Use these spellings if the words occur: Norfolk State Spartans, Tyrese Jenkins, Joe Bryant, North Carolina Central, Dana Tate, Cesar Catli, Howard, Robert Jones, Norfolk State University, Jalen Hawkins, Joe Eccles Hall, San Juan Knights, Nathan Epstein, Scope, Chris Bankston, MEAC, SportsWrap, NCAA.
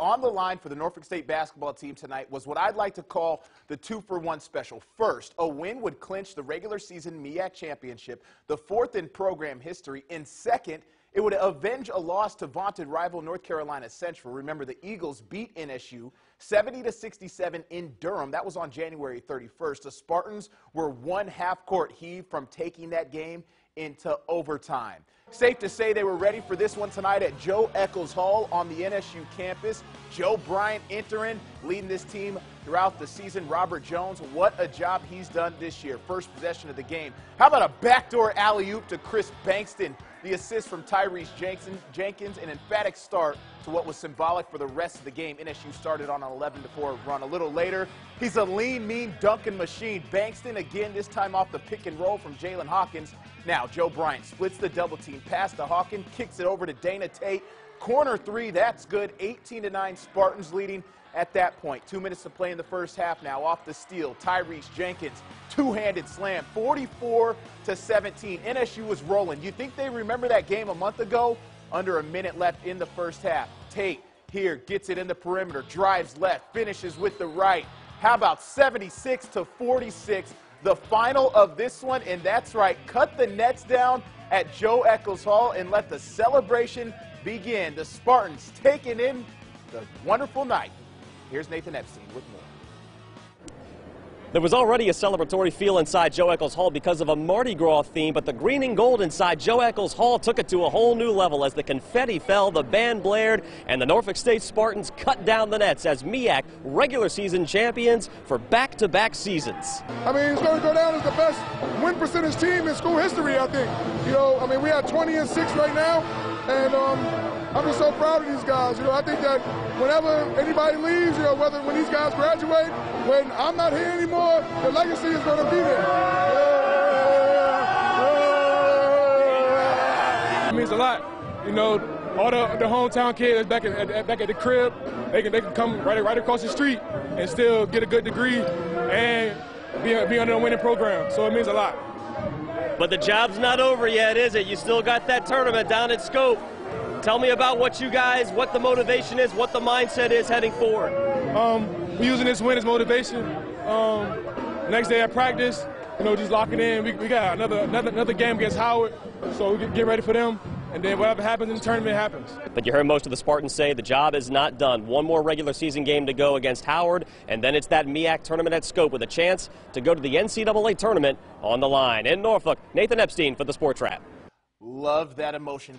On the line for the Norfolk State basketball team tonight was what I'd like to call the 2-for-1 special. First, a win would clinch the regular season MEAC championship, the 4th in program history, and second, it would avenge a loss to vaunted rival North Carolina Central. Remember, the Eagles beat NSU 70-67 in Durham. That was on January 31st. The Spartans were one half-court heave from taking that game into overtime. Safe to say they were ready for this one tonight at Joe Eccles Hall on the NSU campus. Joe Bryant entering, leading this team throughout the season. Robert Jones, what a job he's done this year. First possession of the game. How about a backdoor alley-oop to Chris Bankston? The assist from Tyrese Jenkins, an emphatic start to what was symbolic for the rest of the game. NSU started on an 11-4 run. A little later, he's a lean, mean dunking machine. Bankston again, this time off the pick and roll from Jalen Hawkins. Now Joe Bryant splits the double team pass to Hawkins, kicks it over to Dana Tate. Corner three, that's good. 18-9 Spartans leading at that point. 2 minutes to play in the first half now. Off the steal, Tyrese Jenkins, two-handed slam, 44-17. NSU was rolling. You think they remember that game a month ago? Under a minute left in the first half. Tate here gets it in the perimeter, drives left, finishes with the right. How about 76-46? The final of this one, and that's right, cut the nets down at Joe Eccles Hall and let the celebration begin. The Spartans taking in the wonderful night. Here's Nathan Epstein with more. There was already a celebratory feel inside Joe Eccles Hall because of a Mardi Gras theme, but the green and gold inside Joe Eccles Hall took it to a whole new level as the confetti fell, the band blared, and the Norfolk State Spartans cut down the nets as MEAC regular season champions for back-to-back seasons. I mean, it's going to go down as the best win percentage team in school history, I think. You know, I mean, we have 20-6 right now, and I'm just so proud of these guys. You know, I think that whenever anybody leaves, you know, whether when these guys graduate, when I'm not here anymore, the legacy is going to be there. It means a lot, you know. All the hometown kids back at the crib, they can come right across the street and still get a good degree and be under a winning program. So it means a lot. But the job's not over yet, is it? You still got that tournament down at Scope. Tell me about what you guys, what the motivation is, what the mindset is heading forward. We're using this win as motivation. Next day at practice, you know, just locking in. We got another game against Howard, so we get ready for them. And then whatever happens in the tournament happens. But you heard most of the Spartans say the job is not done. One more regular season game to go against Howard, and then it's that MEAC tournament at Scope with a chance to go to the NCAA tournament on the line. In Norfolk, Nathan Epstein for the Sports Wrap. Love that emotion.